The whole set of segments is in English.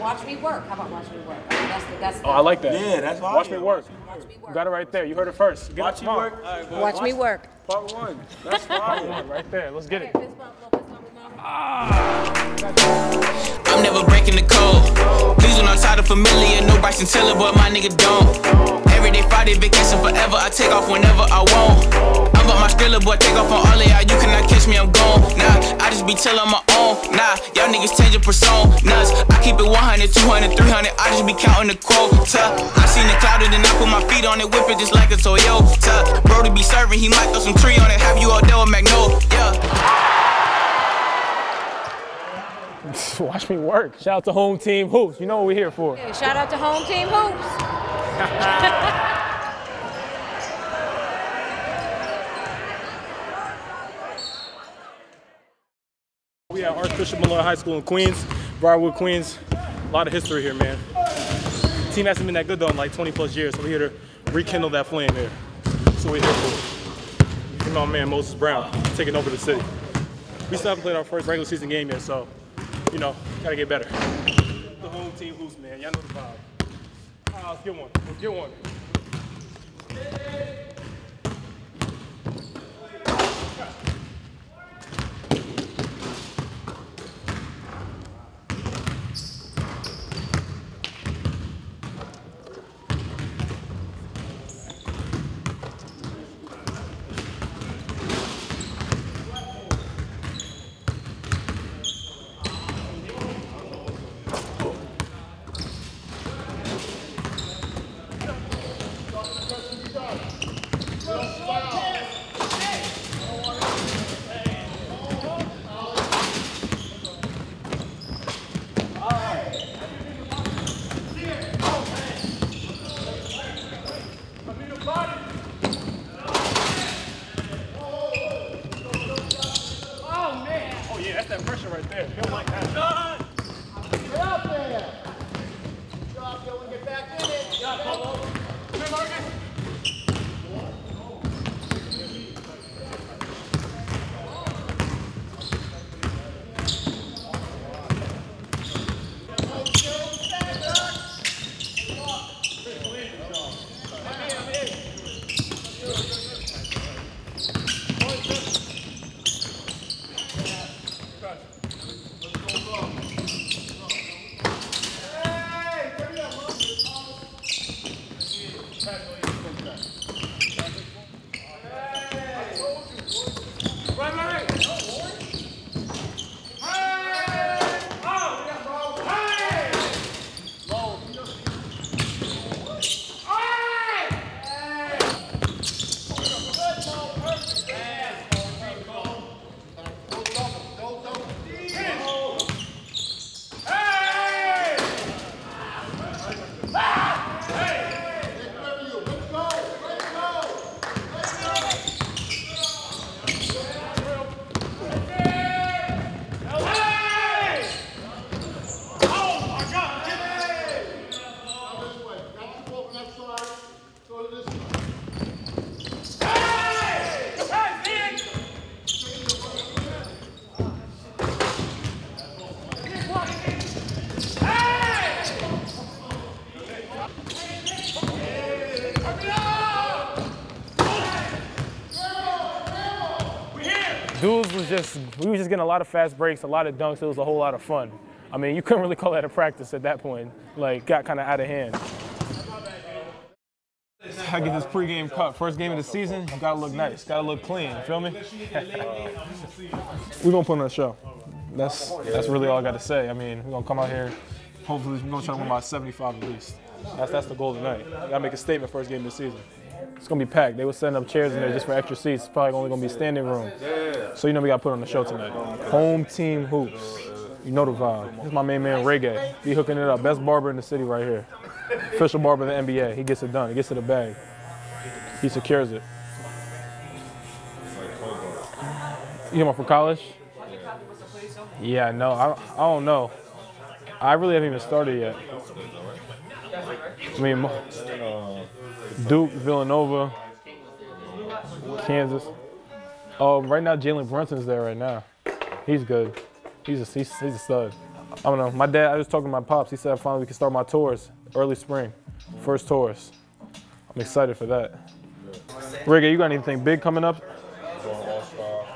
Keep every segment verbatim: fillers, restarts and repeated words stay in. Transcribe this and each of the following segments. watch me work. How about watch me work? I mean, that's the, that's the, oh, I like that. Yeah, that's why. Watch me work. Watch me work. Got it right there. You heard it first. Get watch it, you work. All right, watch, watch me work. Part one. That's part one right there. Let's get it. Ah. I'm never breaking the code. Please when I'm tired of familiar, nobody can tell it, but my nigga don't. Everyday Friday vacation forever. I take off whenever I want. I'm about my thriller, boy. Take off on all of y'all. You cannot catch me. I'm gone. Nah, I just be telling my own. Nah, y'all niggas change your persona. Nuts. I keep it one hundred, two hundred, three hundred. I just be counting the quota. I seen the cloud and then I put my feet on it. Whip it just like a Toyota. Bro to be serving, he might throw some tree on it. Have you all there with Magnolia? Yeah. Watch me work. Shout out to Home Team Hoops. You know what we're here for. Hey, shout out to Home Team Hoops. We at Archbishop Molloy High School in Queens, Briarwood, Queens. A lot of history here, man. The team hasn't been that good though in like twenty plus years, so we're here to rekindle that flame here. That's what we're here for. You know, man, Moses Brown taking over the city. We still haven't played our first regular season game yet, so. You know, gotta get better. The Home Team Hoops, man. Y'all know the vibe. Uh, let's get one. Let's get one. Just, we were just getting a lot of fast breaks, a lot of dunks. It was a whole lot of fun. I mean, you couldn't really call that a practice at that point. Like, got kind of out of hand. I get this pregame cut. First game of the season, you gotta look nice, gotta look clean. You feel me? We're gonna put on a show. That's that's really all I gotta say. I mean, we're gonna come out here. Hopefully, we're gonna try to win by seventy-five at least. That's that's the goal tonight. You gotta make a statement first game of the season. It's gonna be packed. They were setting up chairs in there just for extra seats. It's probably only gonna be standing room. So you know we gotta put on the show tonight. Home Team Hoops. You know the vibe. This is my main man Reggae. He hooking it up. Best barber in the city right here. Official barber of the N B A. He gets it done. He gets to the bag. He secures it. You know from college? Yeah, I know. I I don't know. I really haven't even started yet. I mean, Duke, Villanova, Kansas. Um, right now, Jalen Brunson's there right now. He's good. He's a, he's, he's a stud. I don't know. My dad, I was talking to my pops. He said finally we can start my tours early spring, first tours. I'm excited for that. Reggae, you got anything big coming up? Oh,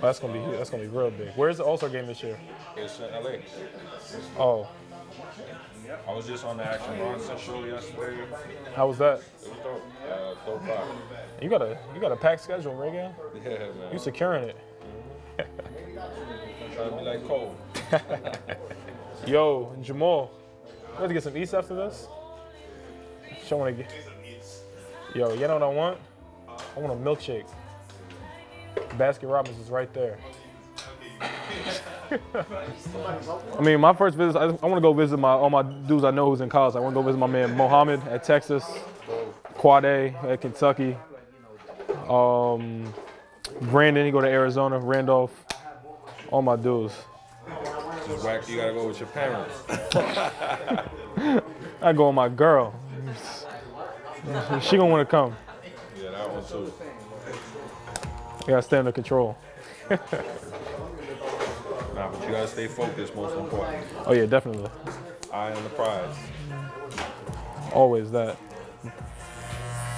that's gonna be that's gonna be real big. Where's the All-Star game this year? It's in L A. Oh. I was just on the Action Bronson show yesterday. How was that? It was dope. Uh, dope vibe. You got a you got a packed schedule, right, Reggae? Yeah, man. You securing it? I'm trying to be like Cole. Yo, Jamal, we have to get some eats after this. I want to get. Yo, you know what I want? I want a milkshake. Baskin Robbins is right there. I mean, my first visit, I, I want to go visit my all my dudes I know who's in college. I want to go visit my man Mohammed at Texas, Quade at Kentucky, um, Brandon, he go to Arizona, Randolph, all my dudes. Just whack, you got to go with your parents. I go with my girl. She going to want to come. Yeah, that one too. You gotta stay under control. Nah, but you gotta stay focused, most important. Oh yeah, definitely. Eye on the prize. Always that.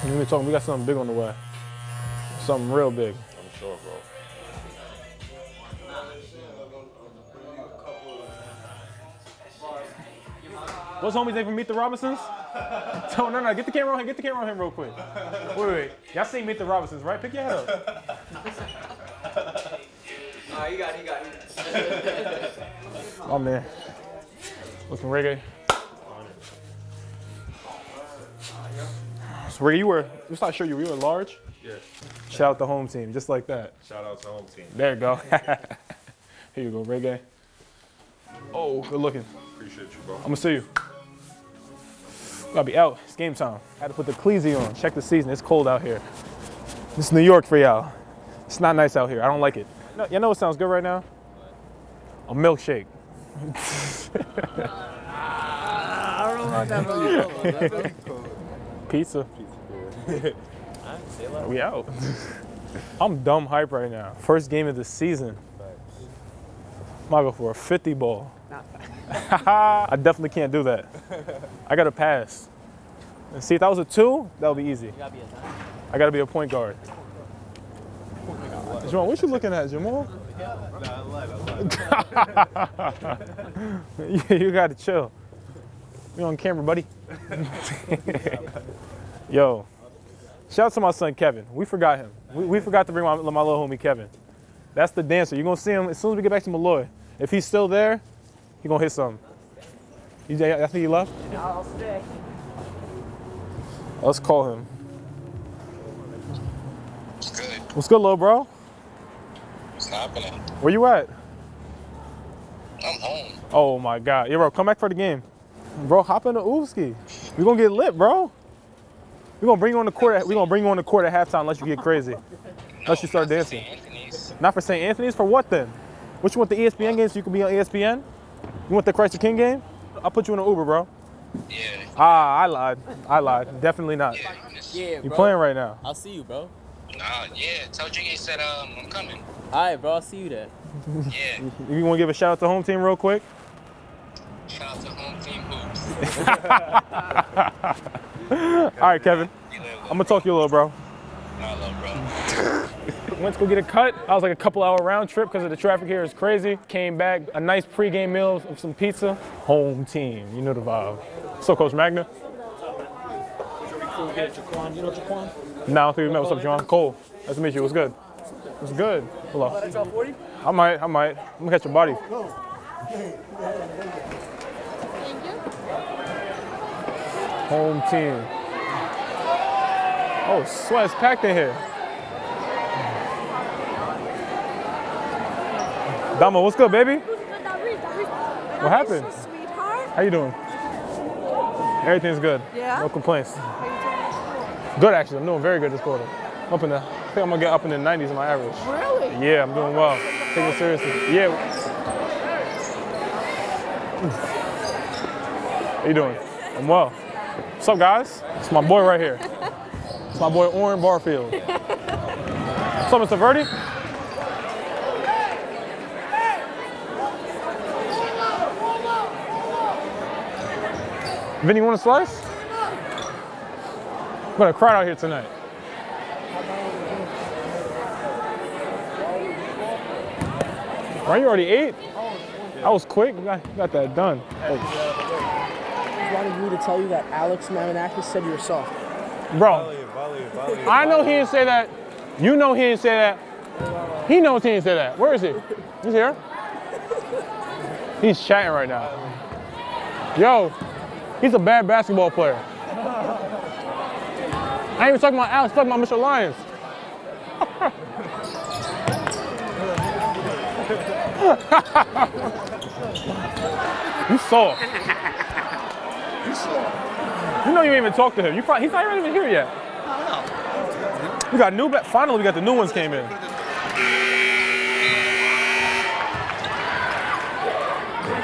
We were talking, we got something big on the way. Something real big. I'm sure, bro. What's homie's name from Meet the Robinsons? No, no, no, get the camera on him, get the camera on him real quick. Wait, wait, y'all seen Meet the Robinsons, right? Pick your head up. Oh, you got it, you got it. Oh, man. Looking Reggae. So, Reggae, you were, it's not sure you were, you were large? Yeah. Shout out to Home Team, just like that. Shout out to Home Team. There you go. Here you go, Reggae. Oh, good looking. Appreciate you, bro. I'm gonna see you. I'll be out. It's game time. I had to put the cleazy on. Check the season. It's cold out here. This is New York for y'all. It's not nice out here. I don't like it. No, you know what sounds good right now? A milkshake. I don't know about that. That's cold. Pizza. Pizza. We out. I'm dumb hype right now. First game of the season. I'm gonna go for a fifty ball. I definitely can't do that. I gotta pass. And see, if that was a two, that would be easy. You gotta be a nine. I gotta be a point guard. Oh, Jamal, what you looking at, Jamal? Yeah, you gotta chill. You on camera, buddy. Yo, shout out to my son Kevin. We forgot him. We, we forgot to bring my, my little homie Kevin. That's the dancer. You're gonna see him as soon as we get back to Molloy. If he's still there, he gonna hit something. You, I think he left? I'll stay. Let's call him. What's good? What's good, little bro? What's happening? Where you at? I'm home. Oh my God. Yeah, bro, come back for the game. Bro, hop in the Oovski. We're gonna get lit, bro. We're gonna bring you on the court at, we're gonna bring you on the court at halftime unless you get crazy. Unless you start no, dancing. Not for Saint Anthony's, for what then? What you want the E S P N game so you can be on E S P N? You want the Christ the King game? I'll put you in an Uber, bro. Yeah. Ah, I lied. I lied. Definitely not. Yeah, yeah bro. You playing right now. I'll see you, bro. Nah, yeah. Tell J K said um, I'm coming. All right, bro. I'll see you there. Yeah. You, you want to give a shout-out to Home Team real quick? Shout-out to Home Team Hoops. All right, Kevin. I'm going to talk to you a little, bro. I love, bro. Went to go get a cut. I was like a couple hour round trip because of the traffic here is crazy. Came back, a nice pregame meal of some pizza. Home team, you know the vibe. What's up, Coach Magna? Cool, get Jaquan. You know Jaquan? Nah, I don't think we met. What's up, John? Cole. Nice to meet you. What's good? What's good? Hello. I might, I might. I'm gonna catch your body. Home team. Oh, sweat's packed in here. Dama, what's good, baby? What happened? How you doing? Everything's good. Yeah. No complaints. Good, actually. I'm doing very good this quarter. I'm up in the, I think I'm gonna get up in the nineties in my average. Really? Yeah, I'm doing well. Take it seriously. Yeah. How you doing? I'm well. What's up, guys? It's my boy right here. It's my boy Oren Barfield. What's up, Mister Verdi? Vinny, you want a slice? We've got a crowd out here tonight. Right, you already ate? I was quick. We got, got that done. He wanted me to tell you that Alex Mamanakis said you were soft. Bro, I know he didn't say that. You know he didn't say that. He knows he didn't say that. Where is he? He's here. He's chatting right now. Yo, he's a bad basketball player. I ain't even talking about Alex, I'm talking about Mister Lyons. You saw. You saw. You know you didn't even talk to him. You probably, he's not even here yet. I don't know. We got new, finally we got the new ones came in.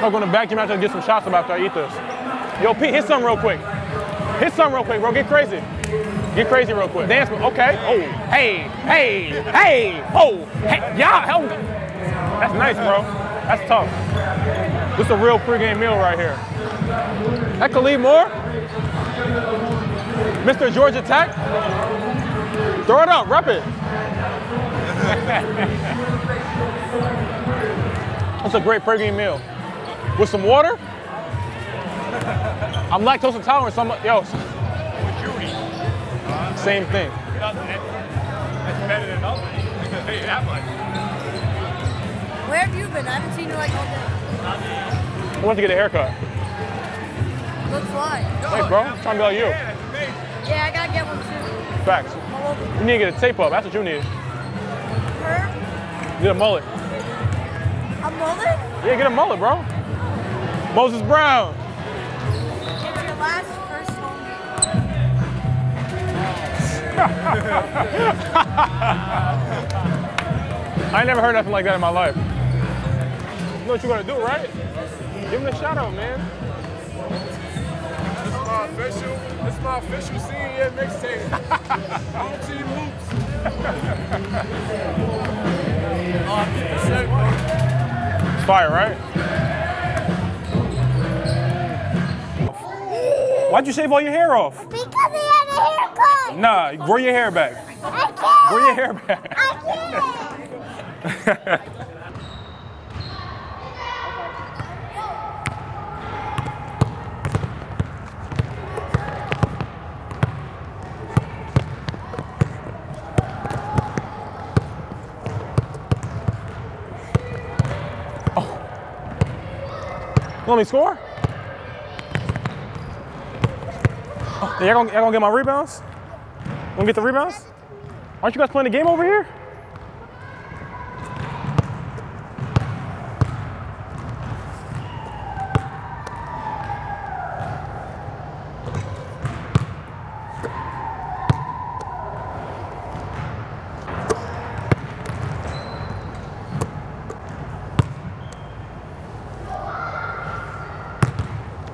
I'm going to vacuum out there and get some shots up after I eat this. Yo, Pete, hit something real quick. Hit something real quick, bro. Get crazy. Get crazy real quick. Dance. Okay. Oh. Hey. Hey. Hey. Oh. Hey. Y'all help me. That's nice, bro. That's tough. This is a real pregame meal right here. That could lead more. Mister Georgia Tech. Throw it out. Rep it. That's a great pregame meal. With some water? I'm lactose intolerant, so I'm, yo. Same thing. That's better than nothing. Where have you been? I haven't seen you like all day. I went to get a haircut. Look fly. Hey, bro, I'm trying to be like you. Yeah, I gotta get one too. Facts. You need to get a tape up, that's what you need. Her? Get a mullet. A mullet? Yeah, get a mullet, bro. Moses Brown. It's your last first home game. I never heard nothing like that in my life. You know what you're gonna do, right? Give him a shout out, man. This is my official, this is my official senior year mixtape. Home Team Hoops. It's fire, right? Why'd you shave all your hair off? Because I had a haircut. Nah, grow your hair back. I can't. Grow your hair back. I can't. Oh. Let me score? Y'all gonna, gonna get my rebounds? Gonna get the rebounds? Aren't you guys playing the game over here?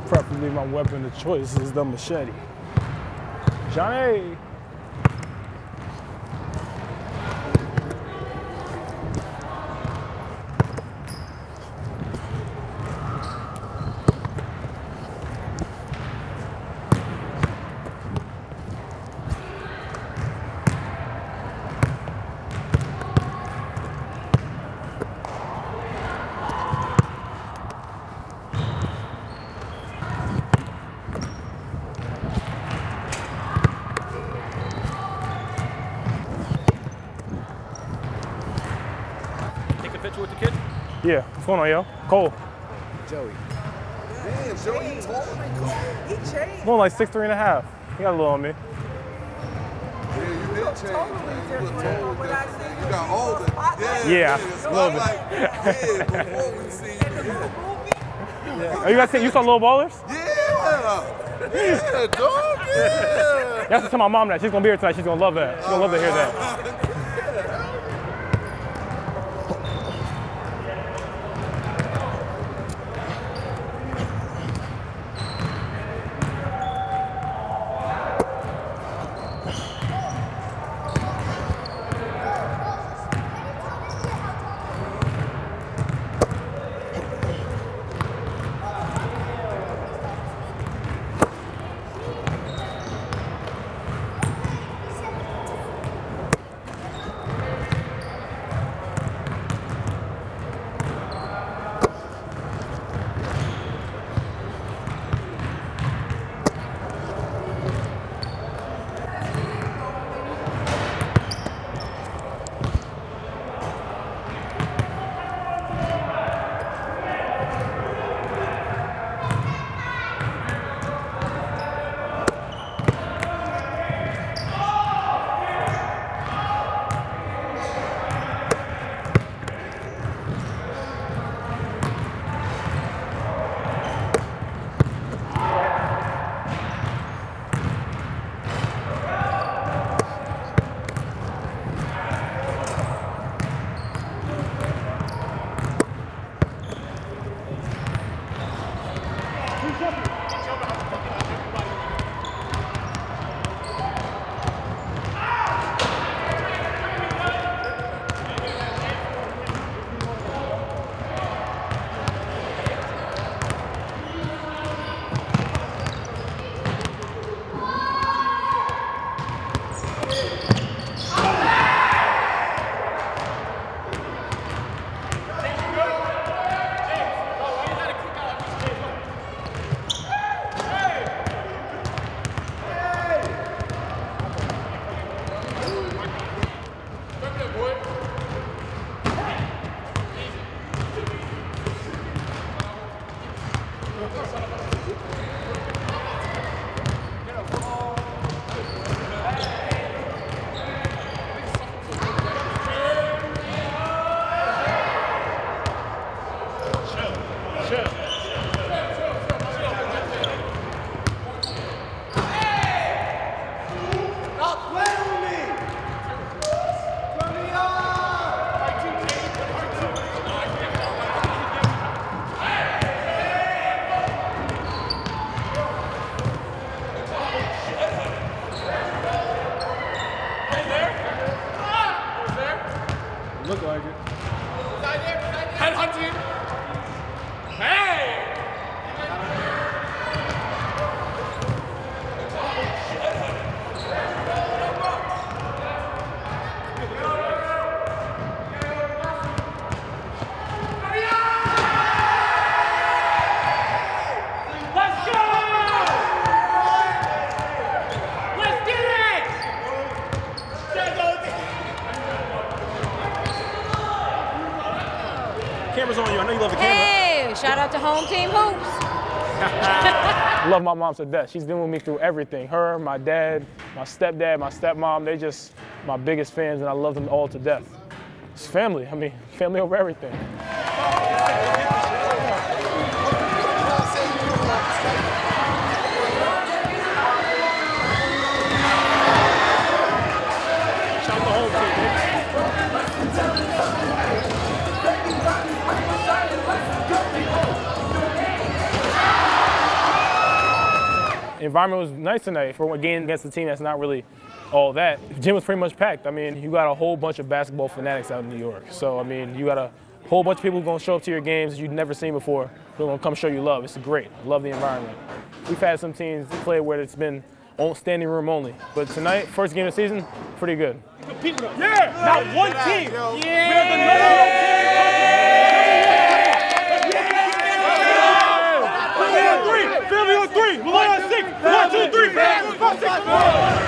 Preferably my weapon of choice is the machete. Johnny! Yeah, what's going on, yo? Cole. Joey. Damn, Joey, he's taller than Cole. He changed. I'm going like six, three and a half. He got a little on me. Yeah, you, you did change. Totally you look taller when I see you. You got older. Yeah, yeah, yeah, a little bit. Like, yeah, before we see you. Yeah. Oh, you guys see, you saw Little Ballers? Yeah. Yeah, dog, yeah. That's to tell my mom that. She's going to be here tonight. She's going to love that. She's going to love to hear that. Home Team Hoops. Love my mom to death. She's been with me through everything. Her, my dad, my stepdad, my stepmom, they just my biggest fans, and I love them all to death. It's family. I mean, family over everything. The environment was nice tonight for a game against the team that's not really all that. The gym was pretty much packed. I mean, you got a whole bunch of basketball fanatics out in New York. So, I mean, you got a whole bunch of people who going to show up to your games that you've never seen before. They're going to come show you love. It's great. I love the environment. We've had some teams play where it's been standing room only. But tonight, first game of the season, pretty good. Yeah! Not one team! Yeah! yeah. yeah. yeah. yeah. Philly on three! Philly on three! One, two, three, man! One, five, six, four!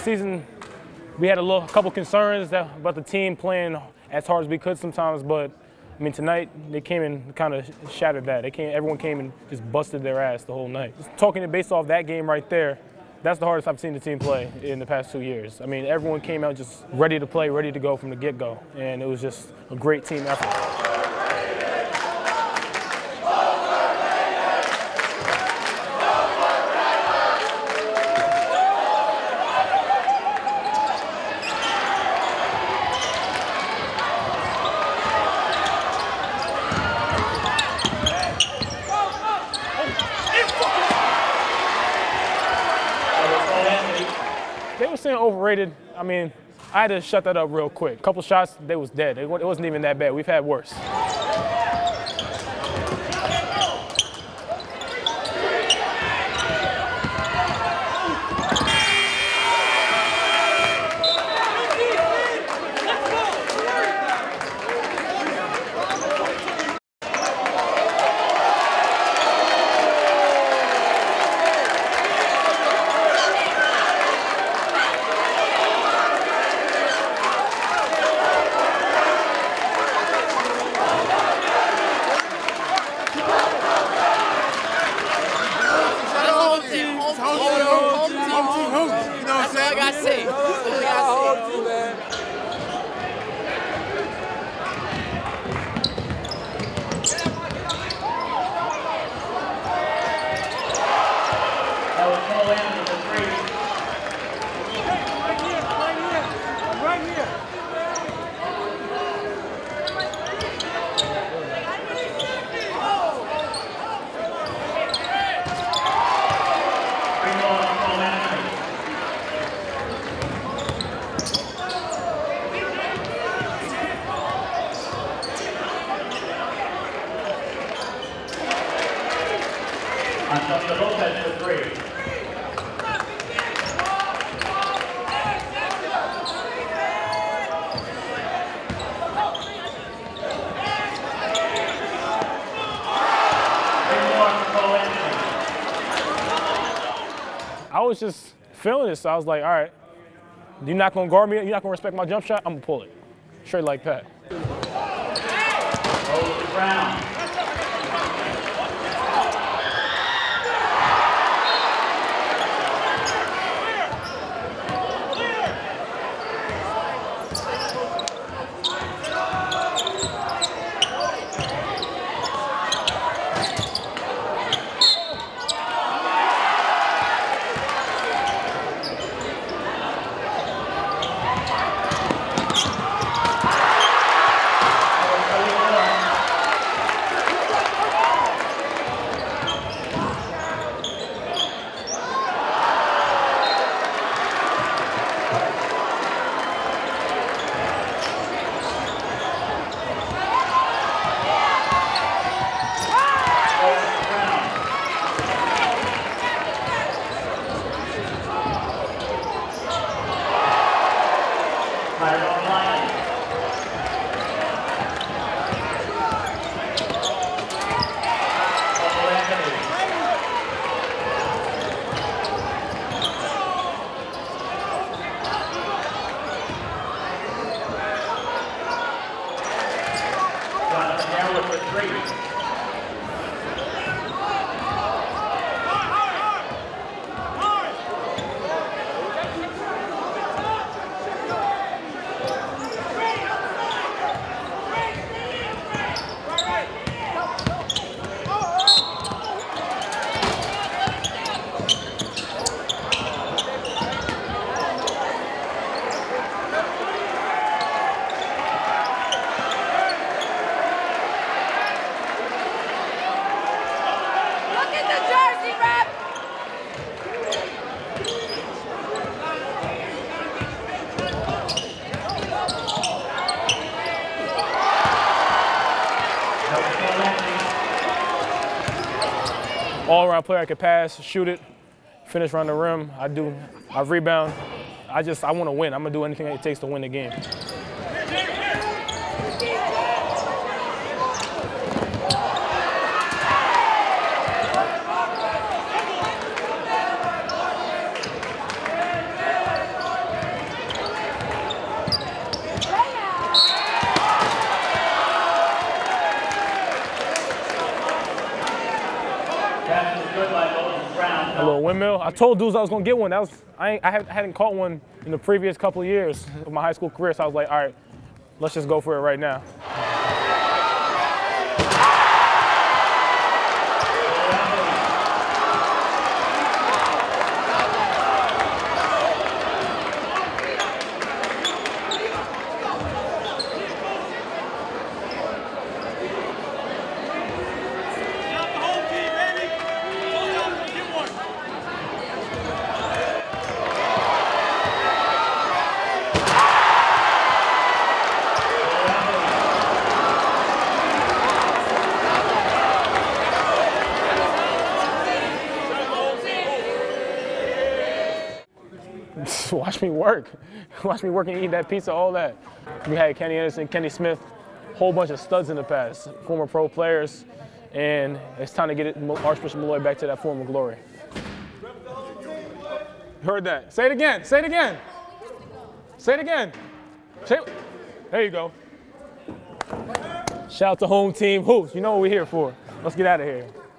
Season, we had a little, a couple concerns that, about the team playing as hard as we could sometimes, but I mean tonight they came and kind of shattered that. They came, everyone came and just busted their ass the whole night. Just talking based off that game right there, that's the hardest I've seen the team play in the past two years. I mean, everyone came out just ready to play, ready to go from the get-go, and it was just a great team effort. overrated, I mean, I had to shut that up real quick. A couple shots, they was dead. It wasn't even that bad. We've had worse. I was just feeling this, so I was like, all right, you're not gonna guard me, you're not gonna respect my jump shot, I'm gonna pull it. Straight like that. Moses Brown. Player I could pass, shoot it, finish around the rim. I do, I rebound. I just, I want to win. I'm going to do anything it takes to win the game. I told dudes I was gonna get one. That was, I, ain't, I hadn't caught one in the previous couple of years of my high school career, so I was like, all right, let's just go for it right now. watch me work. Watch me work and eat that pizza, all that. We had Kenny Anderson, Kenny Smith, whole bunch of studs in the past, former pro players, and it's time to get it, Archbishop Molloy back to that former glory. Heard that. Say it again. Say it again. Say it again. Say it. There you go. Shout out to Home Team Hoops. You know what we're here for. Let's get out of here.